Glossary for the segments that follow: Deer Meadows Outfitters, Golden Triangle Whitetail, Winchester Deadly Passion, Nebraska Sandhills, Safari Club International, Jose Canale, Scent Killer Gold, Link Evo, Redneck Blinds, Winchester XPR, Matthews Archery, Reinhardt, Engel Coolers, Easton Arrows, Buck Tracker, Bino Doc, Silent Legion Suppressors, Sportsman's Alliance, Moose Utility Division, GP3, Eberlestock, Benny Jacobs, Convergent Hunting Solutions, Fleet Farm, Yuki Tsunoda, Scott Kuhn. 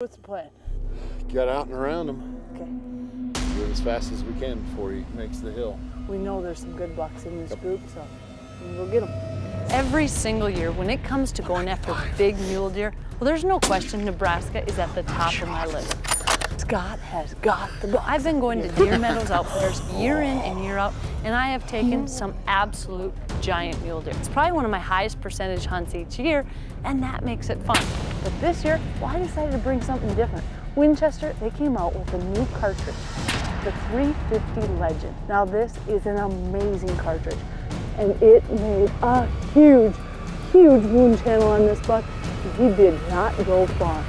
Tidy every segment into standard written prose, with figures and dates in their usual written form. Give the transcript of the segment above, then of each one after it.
What's the plan? Get out and around them. Okay. Do it as fast as we can before he makes the hill. We know there's some good bucks in this group, so we'll get them. Every single year, when it comes to going after big mule deer, well, there's no question Nebraska is at the top of my list. Scott has got the bucks. I've been going to Deer Meadows Outfitters year in and year out, and I have taken some absolute giant mule deer. It's probably one of my highest percentage hunts each year, and that makes it fun. But this year, well, I decided to bring something different. Winchester, they came out with a new cartridge, the 350 Legend. Now this is an amazing cartridge, and it made a huge, huge wound channel on this buck. He did not go far.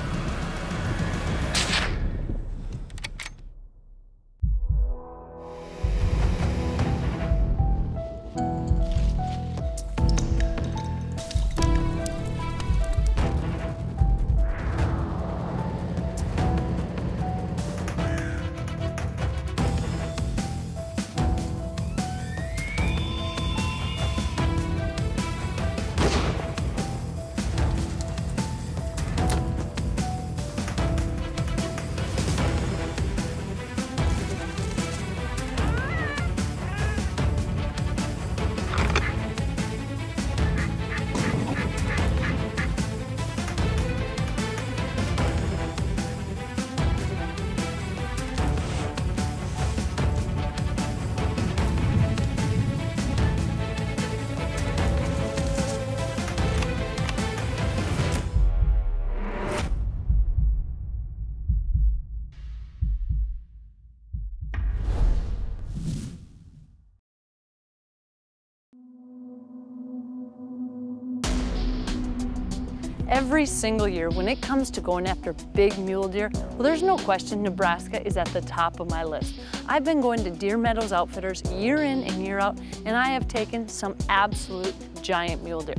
Every single year, when it comes to going after big mule deer, well, there's no question Nebraska is at the top of my list. I've been going to Deer Meadows Outfitters year in and year out, and I have taken some absolute giant mule deer.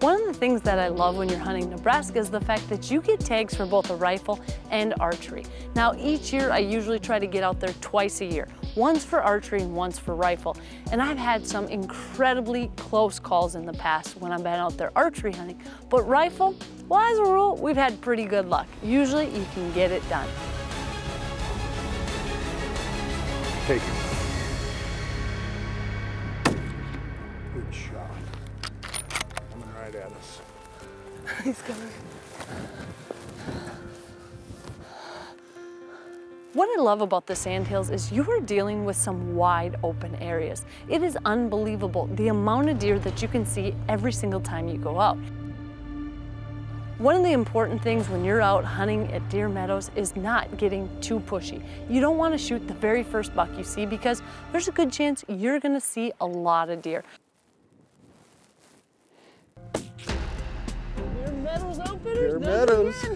One of the things that I love when you're hunting Nebraska is the fact that you get tags for both a rifle and archery. Now each year I usually try to get out there twice a year, once for archery and once for rifle. And I've had some incredibly close calls in the past when I've been out there archery hunting, but rifle, well as a rule, we've had pretty good luck. Usually you can get it done. Take it. He's coming. What I love about the Sandhills is you are dealing with some wide open areas. It is unbelievable the amount of deer that you can see every single time you go out. One of the important things when you're out hunting at Deer Meadows is not getting too pushy. You don't want to shoot the very first buck you see because there's a good chance you're going to see a lot of deer. Deer Meadows.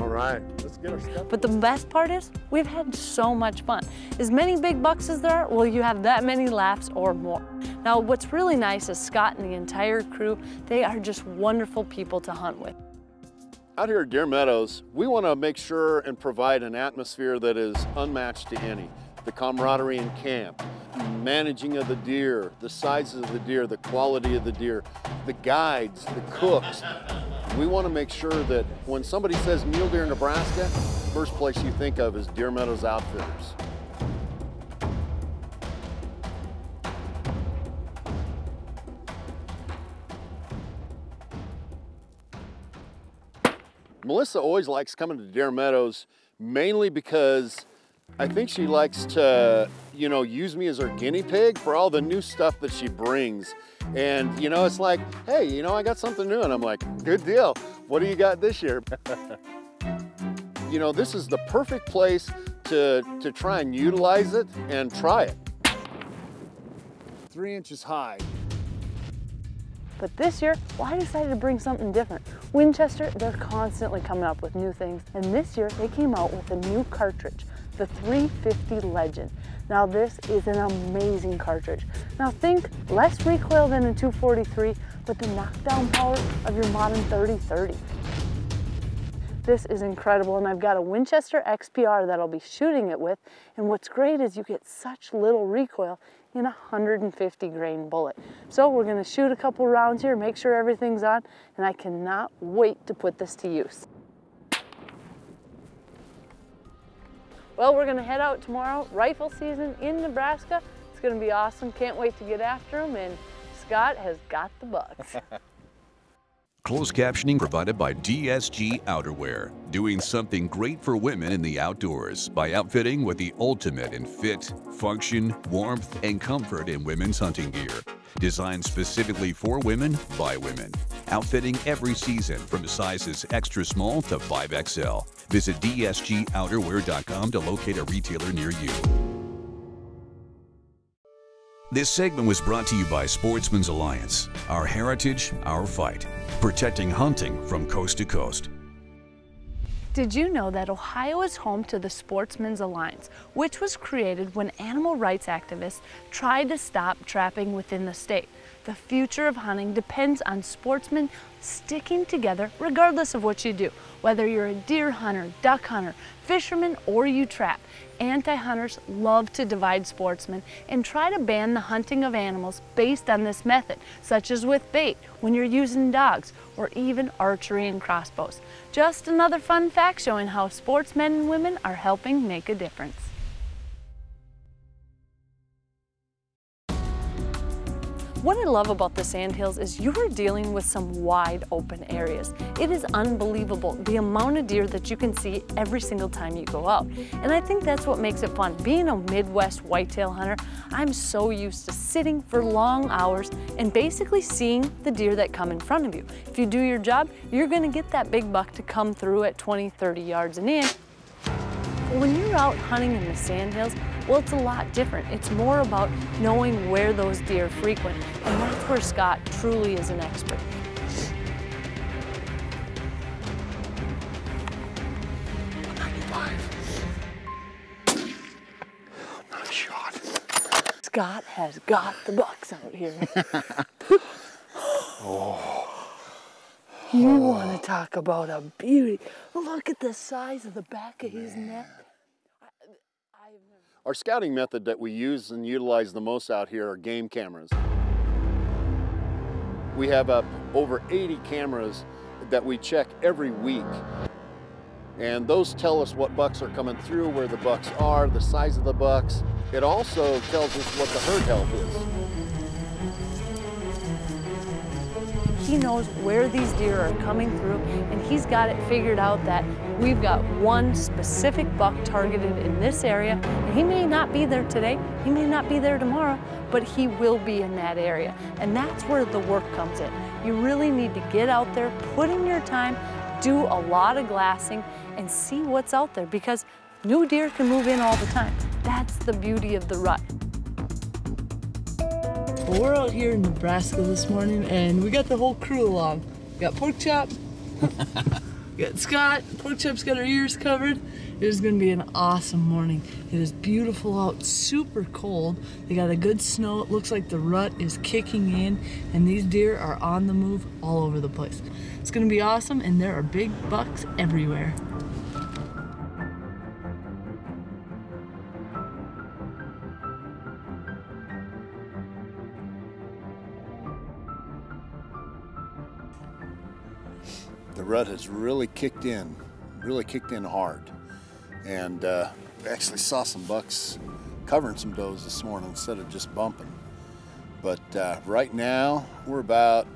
All right, let's get our stuff. But the best part is we've had so much fun. As many big bucks as there are, well, you have that many laughs or more. Now, what's really nice is Scott and the entire crew, they are just wonderful people to hunt with. Out here at Deer Meadows, we want to make sure and provide an atmosphere that is unmatched to any. The camaraderie in camp, managing of the deer, the sizes of the deer, the quality of the deer, the guides, the cooks. We want to make sure that when somebody says mule deer in Nebraska, the first place you think of is Deer Meadows Outfitters. Melissa always likes coming to Deer Meadows mainly because I think she likes to, you know, use me as her guinea pig for all the new stuff that she brings. And, you know, it's like, hey, you know, I got something new. And I'm like, good deal. What do you got this year? You know, this is the perfect place to try and utilize it and try it. 3 inches high. But this year, well, I decided to bring something different. Winchester, they're constantly coming up with new things. And this year, they came out with a new cartridge, the 350 Legend. Now this is an amazing cartridge. Now think less recoil than a 243, but the knockdown power of your modern 30-30. This is incredible, and I've got a Winchester XPR that I'll be shooting it with, and what's great is you get such little recoil, and a 150 grain bullet. So we're gonna shoot a couple rounds here, make sure everything's on, and I cannot wait to put this to use. Well, we're gonna head out tomorrow, rifle season in Nebraska. It's gonna be awesome, can't wait to get after them, and Scott has got the bucks. Closed captioning provided by DSG Outerwear, doing something great for women in the outdoors by outfitting with the ultimate in fit, function, warmth, and comfort in women's hunting gear. Designed specifically for women by women. Outfitting every season from sizes extra small to 5XL. Visit DSGOuterwear.com to locate a retailer near you. This segment was brought to you by Sportsman's Alliance, our heritage, our fight, protecting hunting from coast to coast. Did you know that Ohio is home to the Sportsman's Alliance, which was created when animal rights activists tried to stop trapping within the state? The future of hunting depends on sportsmen sticking together regardless of what you do, whether you're a deer hunter, duck hunter, fisherman, or you trap. Anti-hunters love to divide sportsmen and try to ban the hunting of animals based on this method, such as with bait, when you're using dogs, or even archery and crossbows. Just another fun fact showing how sportsmen and women are helping make a difference. What I love about the Sandhills is you are dealing with some wide open areas. It is unbelievable the amount of deer that you can see every single time you go out. And I think that's what makes it fun. Being a Midwest whitetail hunter, I'm so used to sitting for long hours and basically seeing the deer that come in front of you. If you do your job, you're gonna get that big buck to come through at 20, 30 yards and in. When you're out hunting in the Sandhills, well, it's a lot different. It's more about knowing where those deer frequent, and that's where Scott truly is an expert. Nice shot. Scott has got the bucks out here. You want to talk about a beauty. Look at the size of the back of his neck. Our scouting method that we use and utilize the most out here are game cameras. We have up over 80 cameras that we check every week. And those tell us what bucks are coming through, where the bucks are, the size of the bucks. It also tells us what the herd health is. He knows where these deer are coming through, and he's got it figured out that we've got one specific buck targeted in this area, and he may not be there today, he may not be there tomorrow, but he will be in that area. And that's where the work comes in. You really need to get out there, put in your time, do a lot of glassing, and see what's out there, because new deer can move in all the time. That's the beauty of the rut. We're out here in Nebraska this morning, and we got the whole crew along. We got Pork Chop. We got Scott. Pork Chop's got her ears covered. It is going to be an awesome morning. It is beautiful out, super cold. They got a good snow. It looks like the rut is kicking in, and these deer are on the move all over the place. It's going to be awesome, and there are big bucks everywhere. The rut has really kicked in hard. And actually saw some bucks covering some does this morning instead of just bumping. But right now, we're about,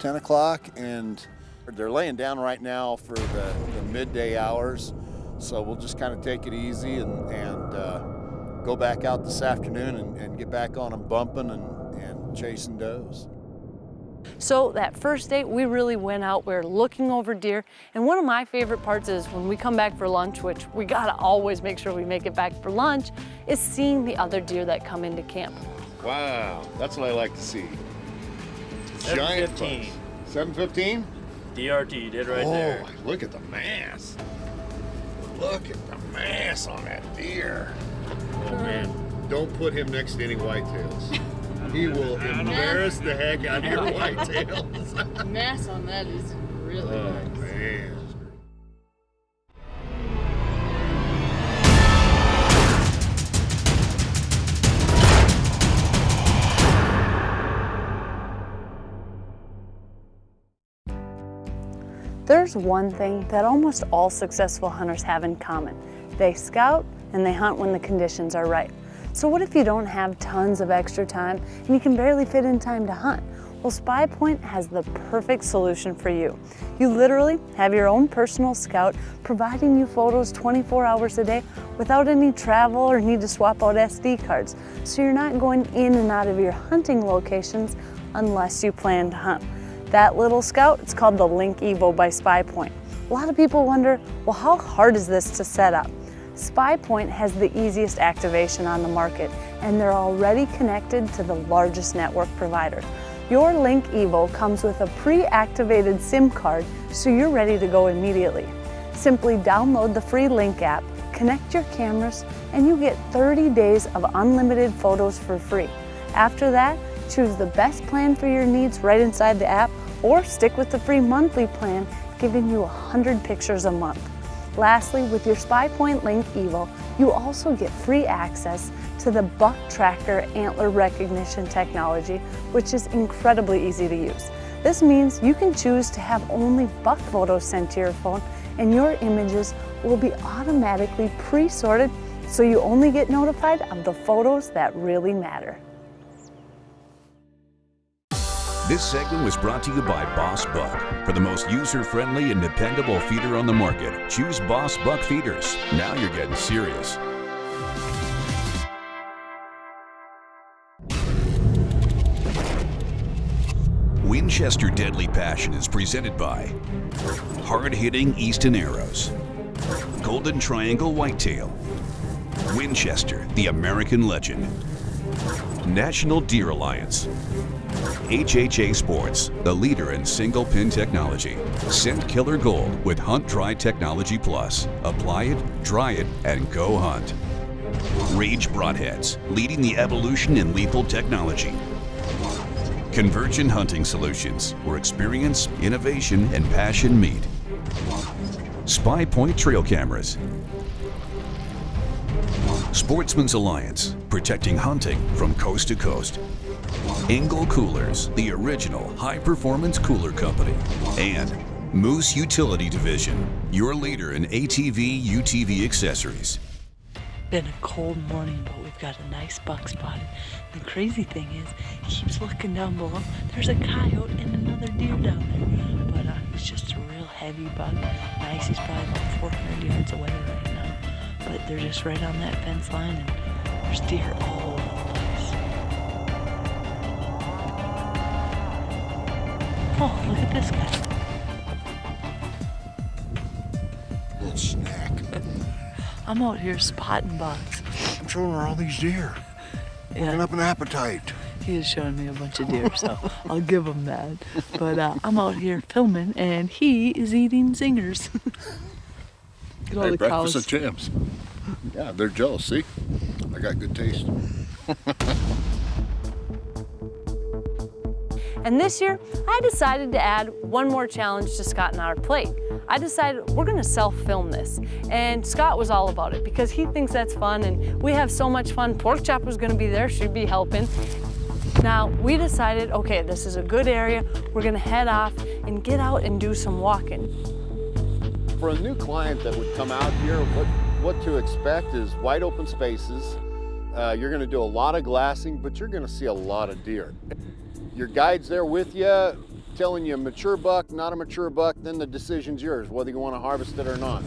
10 o'clock, and they're laying down right now for the midday hours. So we'll just kind of take it easy and go back out this afternoon and get back on them bumping and chasing does. So that first day, we really went out, we were looking over deer, and one of my favorite parts is when we come back for lunch, which we gotta always make sure we make it back for lunch, is seeing the other deer that come into camp. Wow, that's what I like to see. 7:15. Giant bucks. 7:15? DRT, you did right there. Oh, look at the mass. Look at the mass on that deer. Oh man, don't put him next to any whitetails. He will embarrass the heck out of your whitetails. The mass on that is really nice. Man. There's one thing that almost all successful hunters have in common. They scout and they hunt when the conditions are right. So what if you don't have tons of extra time and you can barely fit in time to hunt? Well, SpyPoint has the perfect solution for you. You literally have your own personal scout providing you photos 24 hours a day without any travel or need to swap out SD cards. So you're not going in and out of your hunting locations unless you plan to hunt. That little scout, it's called the Link Evo by SpyPoint. A lot of people wonder, well, how hard is this to set up? SpyPoint has the easiest activation on the market, and they're already connected to the largest network provider. Your Link Evo comes with a pre-activated SIM card, so you're ready to go immediately. Simply download the free Link app, connect your cameras, and you get 30 days of unlimited photos for free. After that, choose the best plan for your needs right inside the app, or stick with the free monthly plan, giving you 100 pictures a month. Lastly, with your SpyPoint Link Evo, you also get free access to the Buck Tracker antler recognition technology, which is incredibly easy to use. This means you can choose to have only buck photos sent to your phone, and your images will be automatically pre-sorted, so you only get notified of the photos that really matter. This segment was brought to you by Boss Buck. For the most user-friendly and dependable feeder on the market, choose Boss Buck feeders. Now you're getting serious. Winchester Deadly Passion is presented by hard-hitting Easton Arrows, Golden Triangle Whitetail, Winchester, the American Legend, National Deer Alliance, HHA Sports, the leader in single pin technology. Scent Killer Gold with Hunt Dry Technology Plus. Apply it, dry it, and go hunt. Rage Broadheads, leading the evolution in lethal technology. Convergent Hunting Solutions, where experience, innovation, and passion meet. SpyPoint Trail Cameras. Sportsman's Alliance, protecting hunting from coast to coast. Engel Coolers, the original high-performance cooler company. And Moose Utility Division, your leader in ATV, UTV accessories. Been a cold morning, but we've got a nice buck spotted. The crazy thing is, he keeps looking down below. There's a coyote and another deer down there. But it's just a real heavy buck. Nice, he's probably about 400 yards away right now. But they're just right on that fence line, and there's deer all over. Oh, look at this guy. Little snack. I'm out here spotting bucks. I'm showing her all these deer. Yeah. Working up an appetite. He is showing me a bunch of deer, so I'll give him that. But I'm out here filming, and he is eating zingers. Look at all the cows. Breakfast of champs. Yeah, they're jealous, see? I got good taste. And this year, I decided to add one more challenge to Scott and our plate. I decided we're gonna self-film this. And Scott was all about it because he thinks that's fun and we have so much fun. Pork Chop was gonna be there, she'd be helping. Now, we decided, okay, this is a good area. We're gonna head off and get out and do some walking. For a new client that would come out here, what to expect is wide open spaces. You're gonna do a lot of glassing, but you're gonna see a lot of deer. Your guide's there with you, telling you mature buck, not a mature buck, then the decision's yours, whether you want to harvest it or not.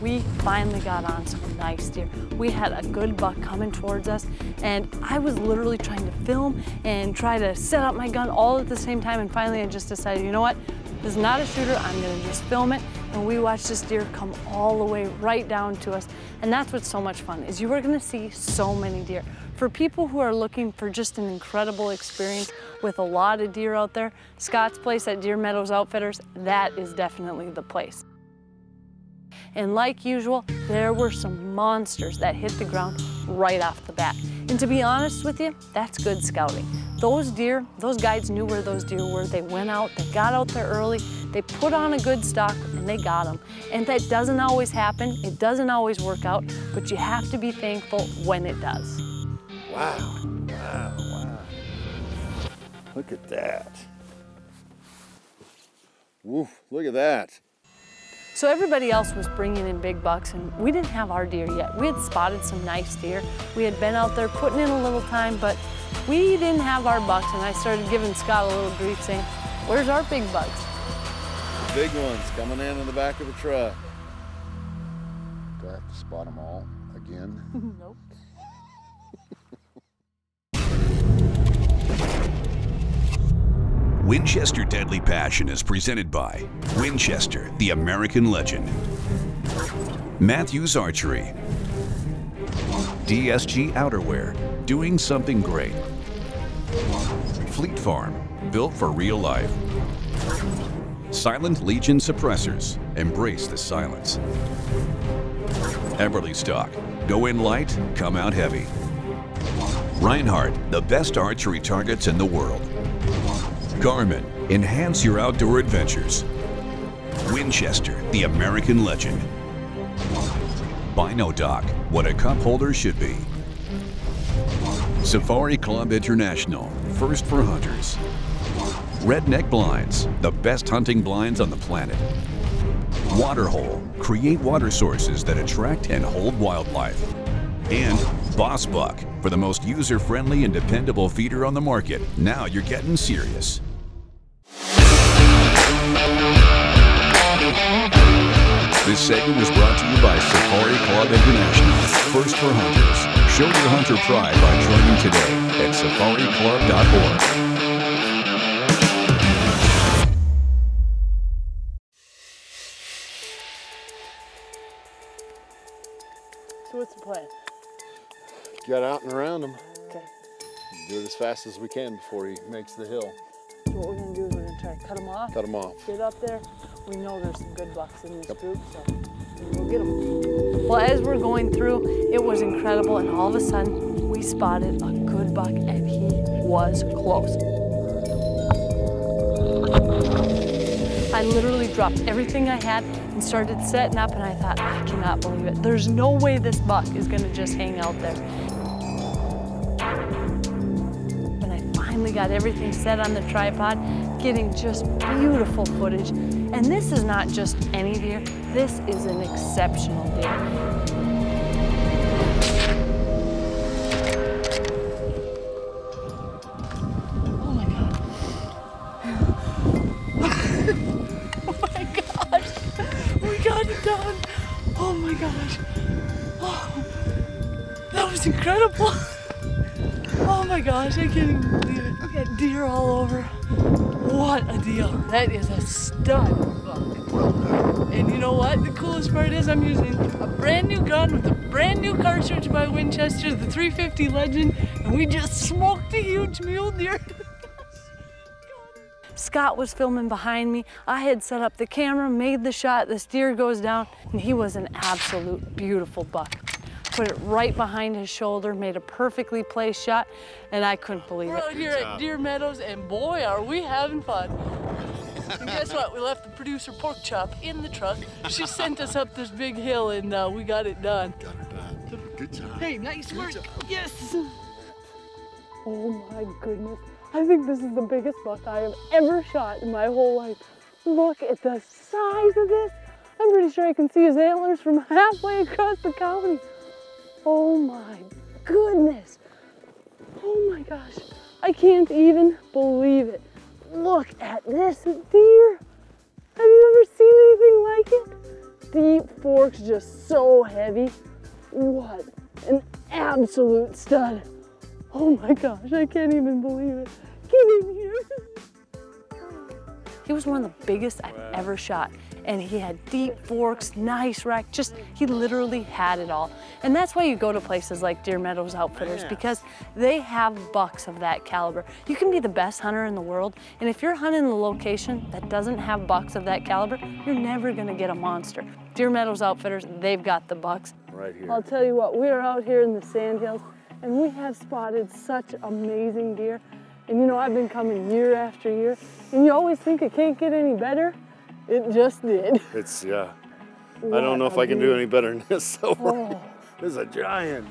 We finally got on some nice deer. We had a good buck coming towards us, and I was literally trying to film and try to set up my gun all at the same time, and finally I just decided, you know what, this is not a shooter, I'm gonna just film it. And we watched this deer come all the way right down to us. And that's what's so much fun, is you are gonna see so many deer. For people who are looking for just an incredible experience with a lot of deer out there, Scott's place at Deer Meadows Outfitters, that is definitely the place. And like usual, there were some monsters that hit the ground right off the bat. And to be honest with you, that's good scouting. Those deer, those guides knew where those deer were. They went out, they got out there early, they put on a good stock, and they got them. And that doesn't always happen, it doesn't always work out, but you have to be thankful when it does. Wow, wow, wow. Look at that. Woof, look at that. So everybody else was bringing in big bucks and we didn't have our deer yet. We had spotted some nice deer. We had been out there putting in a little time, but we didn't have our bucks, and I started giving Scott a little grief saying, where's our big bucks? The big ones coming in the back of the truck. Do I have to spot them all again? Nope. Winchester Deadly Passion is presented by Winchester, the American legend, Matthews Archery, DSG Outerwear, doing something great, Fleet Farm, built for real life, Silent Legion Suppressors, embrace the silence, Eberlestock, go in light, come out heavy, Reinhardt, the best archery targets in the world, Garmin, enhance your outdoor adventures. Winchester, the American legend. Bino Doc, what a cup holder should be. Safari Club International, first for hunters. Redneck Blinds, the best hunting blinds on the planet. Waterhole, create water sources that attract and hold wildlife. And Boss Buck, for the most user-friendly and dependable feeder on the market. Now you're getting serious. This segment is brought to you by Safari Club International, first for hunters. Show your hunter pride by joining today at safariclub.org. So what's the plan? Get out and around him. Okay. Do it as fast as we can before he makes the hill. So what we're gonna do is we're gonna try to cut him off. Cut him off. Get up there. We know there's some good bucks in this group, so we'll get them. Well, as we're going through, it was incredible, and all of a sudden, we spotted a good buck, and he was close. I literally dropped everything I had and started setting up, and I thought, I cannot believe it. There's no way this buck is gonna just hang out there. Got everything set on the tripod, getting just beautiful footage. And this is not just any deer, this is an exceptional deer. Oh my God. Oh my gosh, we got it done. Oh my gosh. Oh, that was incredible. Oh my gosh, I can't even believe it. We got deer all over. What a deal. That is a stud buck. And you know what? The coolest part is I'm using a brand new gun with a brand new cartridge by Winchester, the 350 Legend, and we just smoked a huge mule deer. Scott was filming behind me. I had set up the camera, made the shot, this deer goes down, and he was an absolute beautiful buck. Put it right behind his shoulder, made a perfectly placed shot, and I couldn't believe it. We're out here at Deer Meadows, and boy, are we having fun. And guess what? We left the producer pork chop in the truck. She sent us up this big hill, and we got it done. Got it done. Good job. Hey, nice work. Yes. Oh my goodness. I think this is the biggest buck I have ever shot in my whole life. Look at the size of this. I'm pretty sure I can see his antlers from halfway across the county. Oh my goodness. Oh my gosh. I can't even believe it. Look at this deer. Have you ever seen anything like it? Deep forks, just so heavy. What an absolute stud. Oh my gosh, I can't even believe it. Get in here. He was one of the biggest I've ever shot. And he had deep forks, nice rack, just, he literally had it all. And that's why you go to places like Deer Meadows Outfitters, because they have bucks of that caliber. You can be the best hunter in the world, and if you're hunting in a location that doesn't have bucks of that caliber, you're never gonna get a monster. Deer Meadows Outfitters, they've got the bucks. Right here. I'll tell you what, we are out here in the Sandhills, and we have spotted such amazing deer. And you know, I've been coming year after year, and you always think it can't get any better. It just did. It's, yeah. What I don't know if I can do any better than this so far. Oh. This is a giant.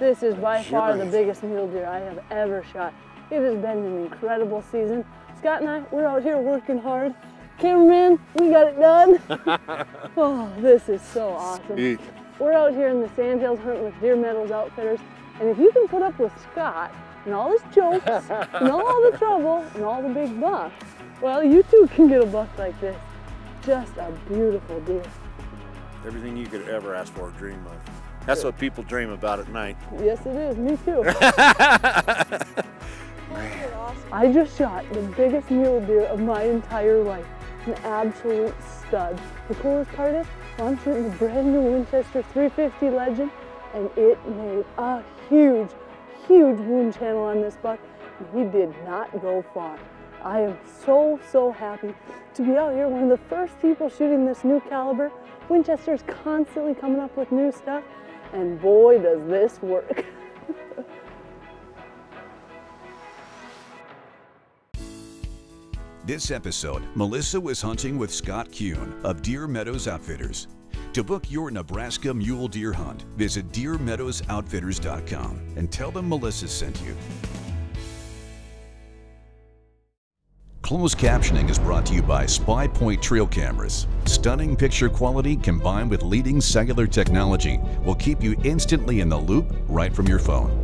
This is by far the biggest mule deer I have ever shot. It has been an incredible season. Scott and I, we're out here working hard, Cameraman, we got it done. Oh, this is so awesome. Sweet. We're out here in the Sandhills hunting with Deer Meadows Outfitters, and if you can put up with Scott and all his jokes and all the trouble and all the big bucks, well, you too can get a buck like this. Just a beautiful deer. Everything you could ever ask for or dream of. That's what people dream about at night. Yes, it is. Me too. I just shot the biggest mule deer of my entire life. An absolute stud. The coolest part is, I'm shooting a brand new Winchester 350 Legend, and it made a huge, huge wound channel on this buck, and he did not go far. I am so, so happy to be out here, one of the first people shooting this new caliber. Winchester's constantly coming up with new stuff, and boy, does this work. This episode, Melissa was hunting with Scott Kuhn of Deer Meadows Outfitters. To book your Nebraska mule deer hunt, visit DeerMeadowsOutfitters.com and tell them Melissa sent you. Closed captioning is brought to you by SpyPoint trail cameras. Stunning picture quality combined with leading cellular technology will keep you instantly in the loop right from your phone.